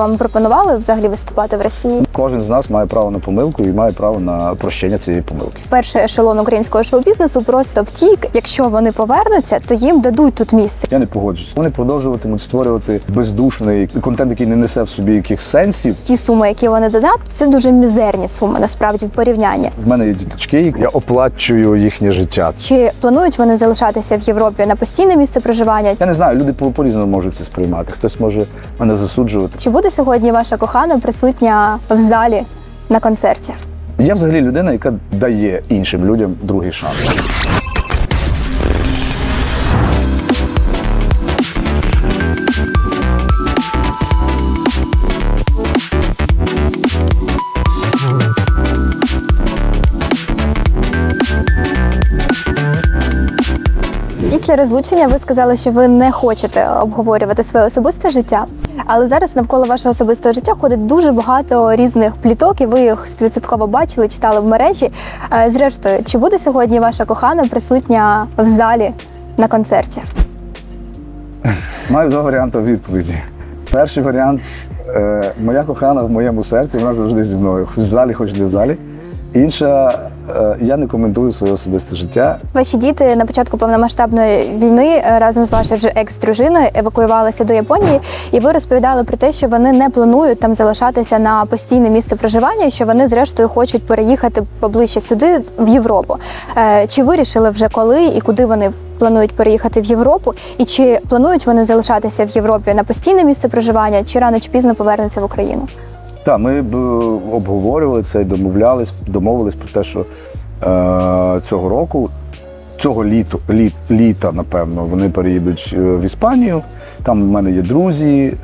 Вам пропонували взагалі виступати в Росії? Кожен з нас має право на помилку і має право на прощення цієї помилки. Перший ешелон українського шоу-бізнесу просто втік. Якщо вони повернуться, то їм дадуть тут місце. Я не погоджуюсь. Вони продовжуватимуть створювати бездушний контент, який не несе в собі якихось сенсів. Ті суми, які вони додадуть, це дуже мізерні суми, насправді, в порівнянні. В мене є діточки, я оплачую їхнє життя. Чи планують вони залишатися в Європі на постійне місце проживання? Я не знаю, люди по-різному можуть це сприймати. Хтось може мене засуджувати. Чи буде сьогодні ваша кохана присутня в залі на концерті? Я взагалі людина, яка дає іншим людям другий шанс. Після розлучення ви сказали, що ви не хочете обговорювати своє особисте життя, але зараз навколо вашого особистого життя ходить дуже багато різних пліток, і ви їх стовідсотково бачили, читали в мережі. Зрештою, чи буде сьогодні ваша кохана присутня в залі на концерті? Маю два варіанти відповіді. Перший варіант – моя кохана в моєму серці, вона завжди зі мною, в залі, хоч не в залі. Інша – я не коментую своє особисте життя. Ваші діти на початку повномасштабної війни разом з вашою екс-дружиною евакуювалися до Японії, і ви розповідали про те, що вони не планують там залишатися на постійне місце проживання, і що вони зрештою хочуть переїхати поближче сюди, в Європу. Чи вирішили вже коли і куди вони планують переїхати в Європу? І чи планують вони залишатися в Європі на постійне місце проживання, чи рано чи пізно повернуться в Україну? Так, ми обговорювали це і домовились про те, що цього року, цього літа, напевно, вони переїдуть в Іспанію. Там в мене є друзі,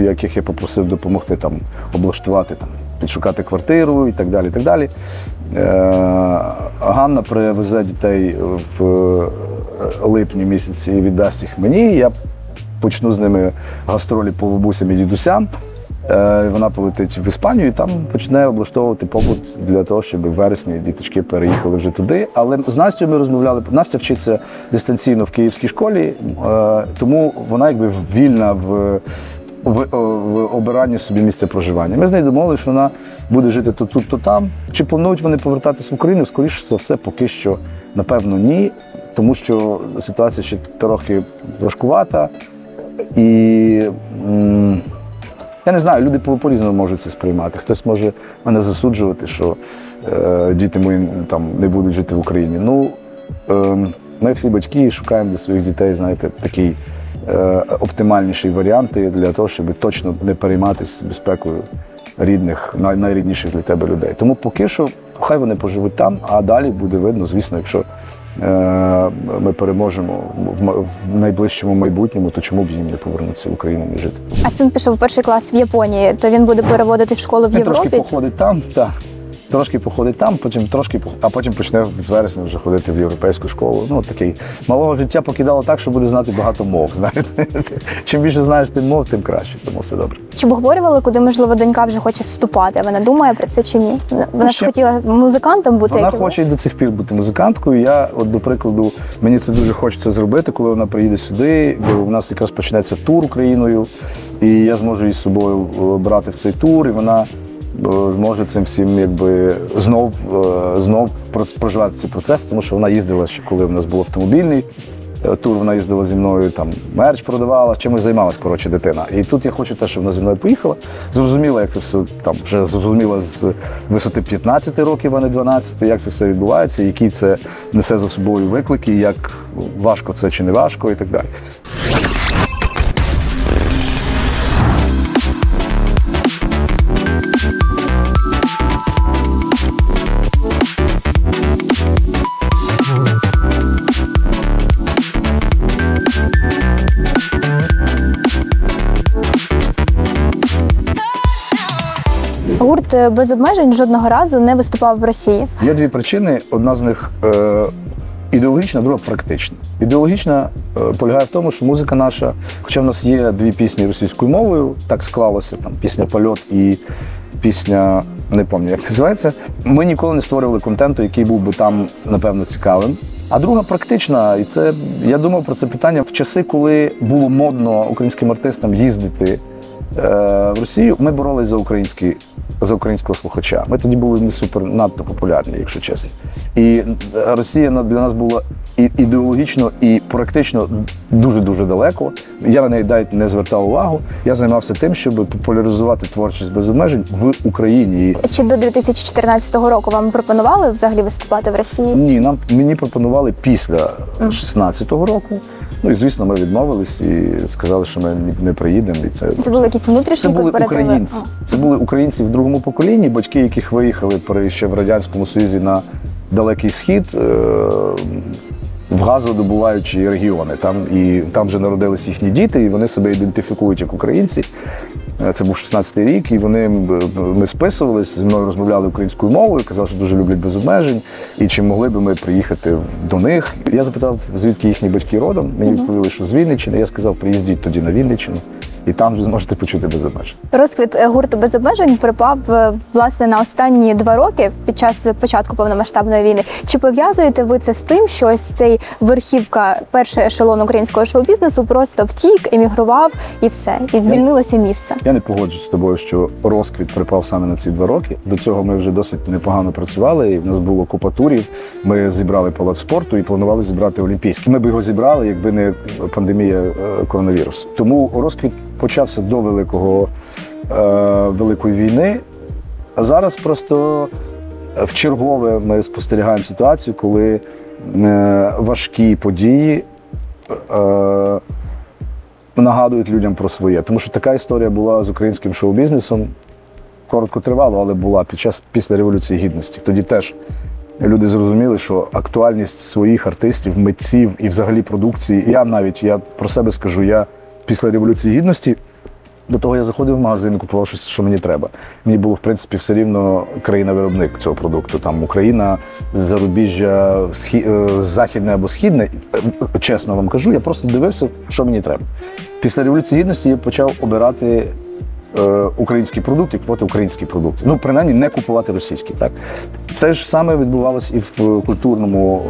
яких я попросив допомогти там, облаштувати, там, підшукати квартиру і так далі. І так далі. Ганна привезе дітей в липні місяці і віддасть їх мені. Я почну з ними гастролі по бабусям і дідусям. Вона полетить в Іспанію і там почне облаштовувати побут для того, щоб в вересні діточки переїхали вже туди. Але з Настю ми розмовляли. Настя вчиться дистанційно в київській школі, тому вона якби вільна в обиранні собі місця проживання. Ми з нею домовилися, що вона буде жити то тут, то там. Чи планують вони повертатись в Україну? Скоріше за все, поки що, напевно, ні, тому що ситуація ще трохи важкувата. І я не знаю, люди по-різному можуть це сприймати. Хтось може мене засуджувати, що діти мої там, не будуть жити в Україні. Ну, ми всі батьки шукаємо для своїх дітей, знаєте, такі оптимальніші варіанти для того, щоб точно не перейматися безпекою рідних, найрідніших для тебе людей. Тому поки що хай вони поживуть там, а далі буде видно, звісно, якщо ми переможемо в найближчому майбутньому, то чому б їм не повернутися в Україну і жити? А син пішов у перший клас в Японії, то він буде переводити школу в Європі? Трошки походить там, так. Трошки походить там, потім почне з вересня вже ходити в європейську школу. Ну, такий. Малого життя покидало так, що буде знати багато мов. Чим більше знаєш ти мов, тим краще, тому все добре. Чи обговорювали, куди, можливо, донька вже хоче вступати? Вона думає про це чи ні? Вона ж хотіла музикантом бути? Вона хоче і до цих пір бути музиканткою. Я, от, до прикладу, мені це дуже хочеться зробити, коли вона приїде сюди, бо у нас якраз почнеться тур Україною, і я зможу її з собою брати в цей тур, і вона може цим всім якби знов проживати цей процес, тому що вона їздила ще коли в нас був автомобільний тур, вона їздила зі мною, там мерч продавала, чимось займалась, коротше, дитина. І тут я хочу те, щоб вона зі мною поїхала. Зрозуміла, як це все, там, вже зрозуміла з висоти 15 років, а не 12, як це все відбувається, які це несе за собою виклики, як важко це чи не важко і так далі. Гурт «Без обмежень» жодного разу не виступав в Росії. Є дві причини. Одна з них ідеологічна, друга практична. Ідеологічна полягає в тому, що музика наша, хоча в нас є дві пісні російською мовою, так склалося, там пісня «Польот» і пісня, не пам'ятаю, як називається, ми ніколи не створювали контенту, який був би там, напевно, цікавим. А друга практична, і це, я думав про це питання в часи, коли було модно українським артистам їздити в Росію, ми боролись за українського слухача. Ми тоді були не супер надто популярні, якщо чесно. І Росія для нас була і ідеологічно, і практично дуже-дуже далеко. Я на неї навіть не звертав увагу. Я займався тим, щоб популяризувати творчість без обмежень в Україні. Чи до 2014 року вам пропонували взагалі виступати в Росії? Ні, мені пропонували після 2016 року. Ну і, звісно, ми відмовились і сказали, що ми не приїдемо. Це були якісь внутрішні корпоративи? Це були українці в другому поколінні, батьки яких виїхали ще в Радянському Союзі на Далекий Схід, в газодобуваючі регіони. Там вже народились їхні діти, і вони себе ідентифікують як українці. Це був 16-й рік, і ми списувались, зі мною розмовляли українською мовою, казали, що дуже люблять без обмежень, і чи могли б ми приїхати до них. Я запитав, звідки їхні батьки родом, мені відповіли, що з Вінниччини. Я сказав, приїздіть тоді на Вінниччину, і там вже зможете почути без обмежень. Розквіт гурту без обмежень припав, власне, на останні 2 роки під час початку повномасштабної війни. Чи пов'язуєте ви це з тим, що ось цей верхівка, перший ешелон українського шоу-бізнесу просто втік, емігрував і все, і звільнилося місце? Я не погоджуюсь з тобою, що розквіт припав саме на ці 2 роки. До цього ми вже досить непогано працювали, і в нас було купа турів. Ми зібрали Палац спорту і планували зібрати Олімпійський. Ми б його зібрали, якби не пандемія коронавірусу. Тому розквіт почався до Великої війни, а зараз просто вчергове ми спостерігаємо ситуацію, коли важкі події нагадують людям про своє. Тому що така історія була з українським шоу-бізнесом, коротко тривало, але була після Революції Гідності. Тоді теж люди зрозуміли, що актуальність своїх артистів, митців і взагалі продукції, я про себе скажу, я після Революції Гідності, до того я заходив в магазин і купував щось, що мені треба. Мені було, в принципі, все рівно країна-виробник цього продукту. Там Україна, зарубіжжя, західне або східне. Чесно вам кажу, я просто дивився, що мені треба. Після Революції Гідності я почав обирати український продукт і купувати українські продукти. Ну, принаймні, не купувати російські, так? Це ж саме відбувалося і в культурному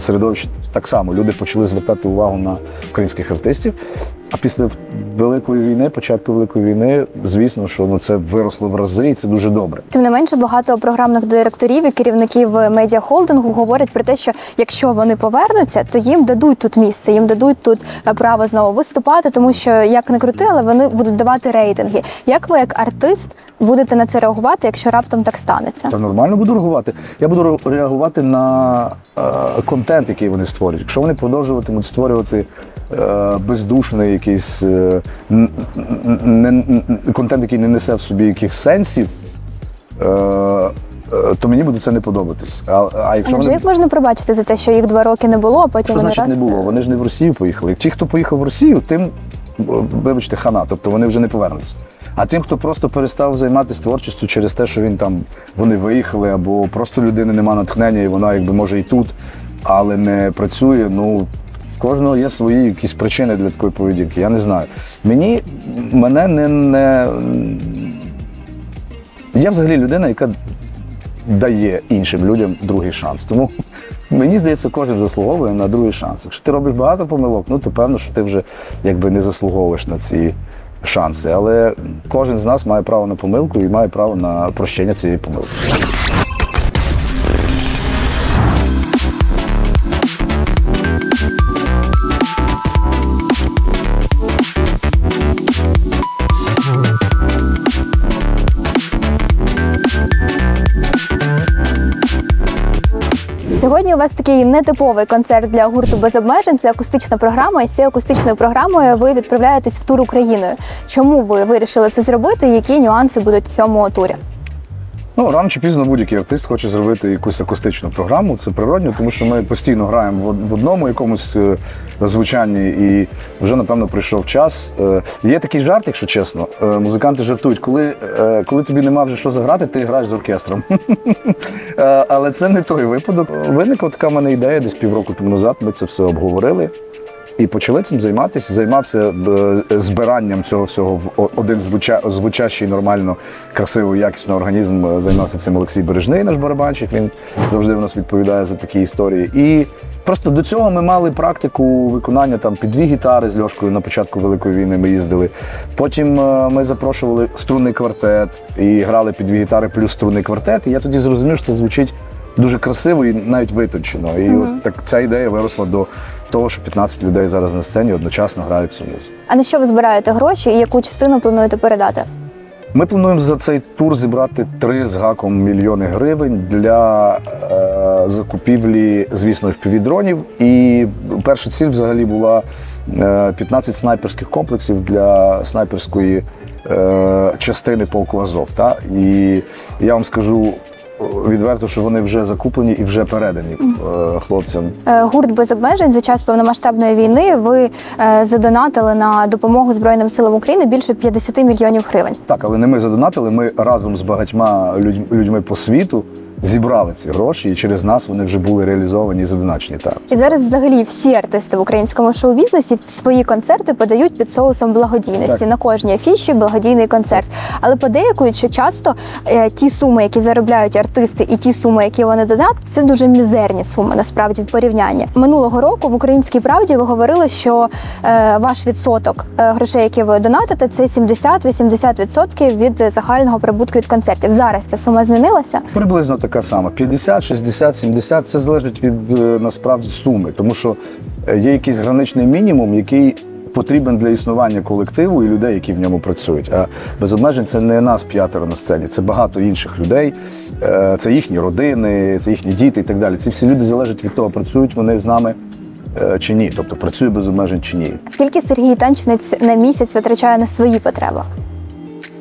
середовищі так само. Люди почали звертати увагу на українських артистів, а після початку Великої війни, звісно, що це виросло в рази, і це дуже добре. Тим не менше, багато програмних директорів і керівників медіахолдингу говорять про те, що якщо вони повернуться, то їм дадуть тут місце, їм дадуть тут право знову виступати, тому що, як не крути, але вони будуть давати рейтинги. Як ви, як артист, будете на це реагувати, якщо раптом так станеться? Та нормально буду реагувати. Я буду реагувати на контент, який вони створюють. Якщо вони продовжуватимуть створювати бездушний якийсь контент, який не несе в собі якихось сенсів, то мені буде це не подобатись. А як можна пробачити за те, що їх 2 роки не було, а потім вони раз… Значить, не було. Вони ж не в Росію поїхали. Ті, хто поїхав в Росію, тим, вибачте, хана. Тобто вони вже не повернуться. А тим, хто просто перестав займатися творчістю через те, що вони виїхали, або просто людини нема натхнення, і вона, якби, може і тут, але не працює, ну… В кожного є свої якісь причини для такої поведінки, я не знаю. Мене не… Я взагалі людина, яка дає іншим людям другий шанс. Тому мені здається, кожен заслуговує на другий шанс. Якщо ти робиш багато помилок, ну то певно, що ти вже не заслуговуєш на ці шанси. Але кожен з нас має право на помилку і має право на прощення цієї помилки. Сьогодні у вас такий нетиповий концерт для гурту «Без обмежень» – це акустична програма, і з цією акустичною програмою ви відправляєтесь в тур Україною. Чому ви вирішили це зробити, які нюанси будуть в цьому турі? Ну, рано чи пізно будь-який артист хоче зробити якусь акустичну програму, це природньо, тому що ми постійно граємо в одному якомусь звучанні, і вже, напевно, прийшов час. Є такий жарт, якщо чесно, музиканти жартують, коли тобі нема вже що заграти, ти граєш з оркестром. Але це не той випадок. Виникла така в мене ідея, десь півроку тому назад ми це все обговорили. І почали цим займатися, займався збиранням цього всього в один звучащий, нормально, красивий, якісний організм. Займався цим Олексій Бережний, наш барабанщик, він завжди в нас відповідає за такі історії. І Просто до цього ми мали практику виконання там, під дві гітари з Льошкою на початку Великої війни ми їздили. Потім ми запрошували струнний квартет і грали під дві гітари плюс струнний квартет. І я тоді зрозумів, що це звучить дуже красиво і навіть витончено. І от так ця ідея виросла до того, що 15 людей зараз на сцені одночасно грають цю музику. А на що ви збираєте гроші і яку частину плануєте передати? Ми плануємо за цей тур зібрати 3 з гаком мільйони гривень для закупівлі, звісно, FPV-дронів. І перша ціль взагалі була 15 снайперських комплексів для снайперської частини полку Азов. Та? І я вам скажу відверто, що вони вже закуплені і вже передані хлопцям. Гурт «Без обмежень» за час повномасштабної війни ви задонатили на допомогу Збройним силам України більше 50 мільйонів гривень. Так, але не ми задонатили, ми разом з багатьма людьми по світу зібрали ці гроші, і через нас вони вже були реалізовані і задоначені. Так. І зараз взагалі всі артисти в українському шоу-бізнесі свої концерти подають під соусом благодійності. Так. На кожній афіші благодійний концерт. Але подейкують, що часто ті суми, які заробляють артисти, і ті суми, які вони додають, це дуже мізерні суми, насправді, в порівнянні. Минулого року в «Українській правді» ви говорили, що ваш відсоток грошей, які ви донатите, це 70–80% від загального прибутку від концертів. Зараз ця сума змінилася? Приблизно така сама. 50, 60, 70 – це залежить від, насправді, суми. Тому що є якийсь граничний мінімум, який потрібен для існування колективу і людей, які в ньому працюють. А «Без обмежень» – це не нас 5 на сцені, це багато інших людей, це їхні родини, це їхні діти і так далі. Ці всі люди залежать від того, працюють вони з нами чи ні, тобто працює «Без обмежень» чи ні. Скільки Сергій Танчинець на місяць витрачає на свої потреби?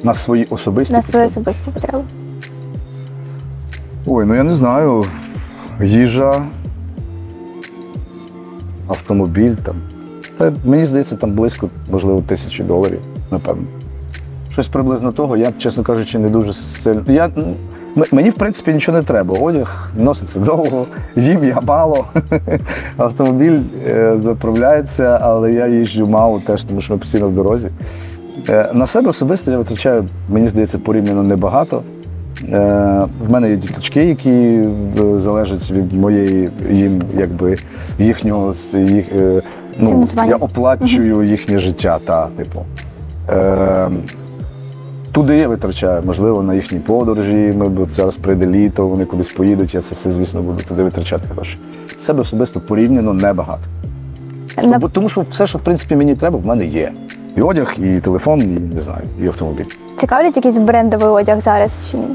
На свої особисті потреби? На свої особисті потреби. Ой, ну я не знаю, їжа, автомобіль там. Та, мені здається, там близько, можливо, $1000, напевно. Щось приблизно того, я, чесно кажучи, не дуже сильно. Мені, в принципі, нічого не треба. Одяг носиться довго, їм я мало. Автомобіль заправляється, але я їжджу мало теж, тому що ми постійно в дорозі. На себе особисто я витрачаю, мені здається, порівняно небагато. В мене є діточки, які залежать від моєї, їм, якби, їхнього, їх, ну, я оплачую їхнє життя, та, типу. Туди я витрачаю, можливо, на їхні подорожі, ми зараз прийде літо, вони кудись поїдуть, я це все, звісно, буду туди витрачати гроші. Себе особисто порівняно небагато. Тому що все, що, в принципі, мені треба, в мене є. І одяг, і телефон, і, не знаю, і автомобіль. Цікавлять якийсь брендовий одяг зараз чи ні?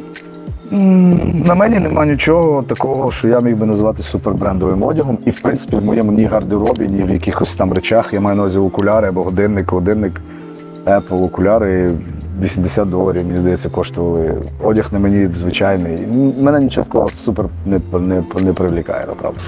На мені нема нічого такого, що я міг би назвати супербрендовим одягом. І, в принципі, в моєму ні гардеробі, ні в якихось там речах. Я маю на увазі окуляри або годинник. Годинник Apple, окуляри $80, мені здається, коштували. Одяг на мені звичайний. Мене нічого такого супер не привлікає, направду.